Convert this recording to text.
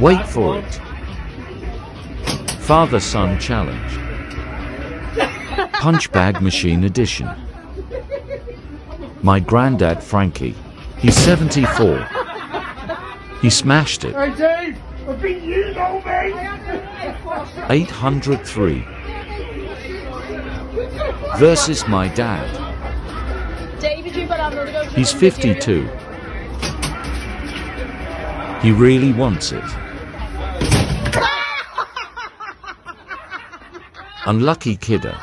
Wait for it. Father-son challenge. Punchbag machine edition. My granddad Frankie. He's 74. He smashed it. 803. Versus my dad. He's 52. He really wants it. Unlucky kidder.